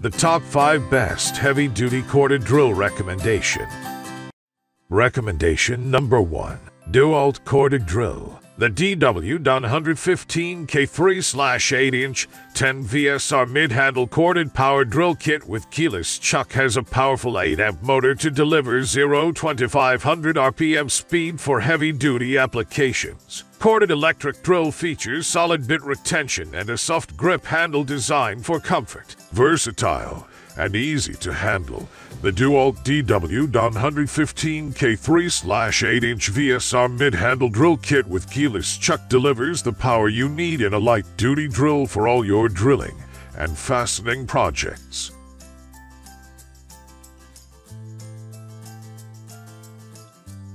The top 5 best heavy-duty corded drill recommendation. Recommendation number 1. DEWALT corded drill. The DW115K 3/8-inch 10 VSR mid-handle corded power drill kit with keyless chuck has a powerful 8-amp motor to deliver 0-2500 RPM speed for heavy-duty applications. Corded electric drill features solid bit retention and a soft grip handle designed for comfort. Versatile and easy to handle, the DEWALT DW115K 3/8-inch VSR mid-handle drill kit with keyless chuck delivers the power you need in a light-duty drill for all your drilling and fastening projects.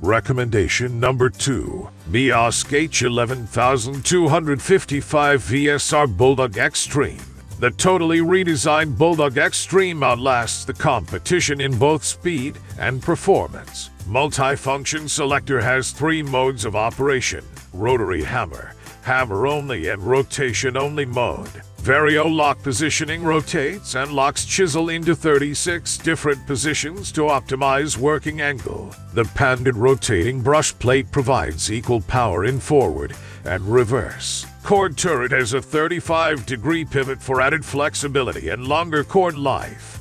Recommendation number 2. BOSCH 11255 VSR Bulldog Xtreme. The totally redesigned Bulldog Xtreme outlasts the competition in both speed and performance. Multifunction selector has 3 modes of operation: rotary hammer, hammer only, and rotation only mode. Vario lock positioning rotates and locks chisel into 36 different positions to optimize working angle. The banded rotating brush plate provides equal power in forward and reverse. Cord turret has a 35-degree pivot for added flexibility and longer cord life.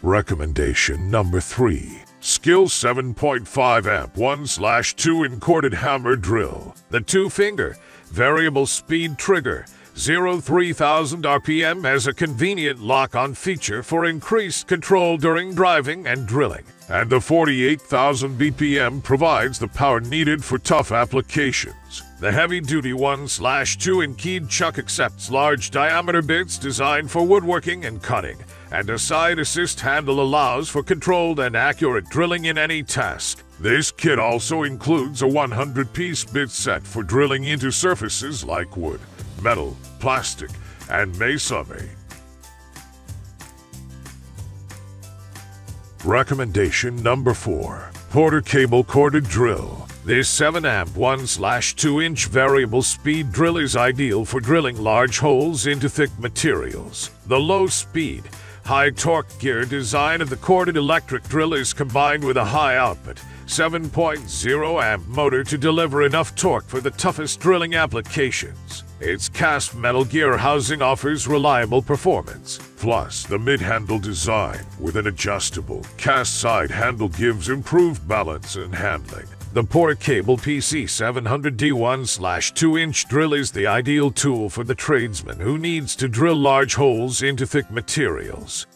Recommendation number 3. Skil 7.5-amp 1/2-in corded hammer drill. The 2-finger, variable speed trigger, 0-3000 RPM has a convenient lock-on feature for increased control during driving and drilling, and the 48,000 BPM provides the power needed for tough applications. The heavy-duty 1/2-in keyed chuck accepts large diameter bits designed for woodworking and cutting, and a side assist handle allows for controlled and accurate drilling in any task. This kit also includes a 100-piece bit set for drilling into surfaces like wood, metal, plastic, and masonry. Recommendation number 4. Porter Cable corded drill. This 7-amp 1/2-inch variable speed drill is ideal for drilling large holes into thick materials. The low speed, high torque gear design of the corded electric drill is combined with a high output 7.0-amp motor to deliver enough torque for the toughest drilling applications. Its cast metal gear housing offers reliable performance. Plus, the mid-handle design with an adjustable cast side handle gives improved balance and handling. The Porter Cable PC700D 1/2-inch drill is the ideal tool for the tradesman who needs to drill large holes into thick materials.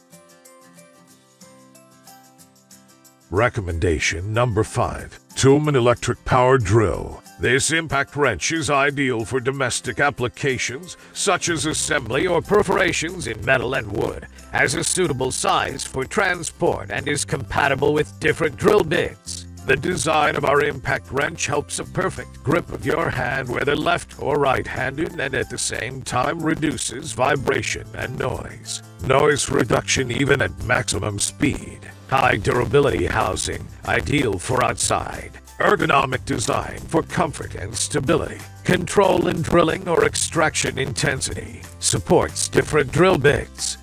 Recommendation number 5. Toolman electric power drill. This impact wrench is ideal for domestic applications, such as assembly or perforations in metal and wood, has a suitable size for transport, and is compatible with different drill bits. The design of our impact wrench helps a perfect grip of your hand, whether left or right-handed, and at the same time reduces vibration and noise. Noise reduction even at maximum speed. High durability housing, ideal for outside. Ergonomic design for comfort and stability. Control in drilling or extraction intensity. Supports different drill bits.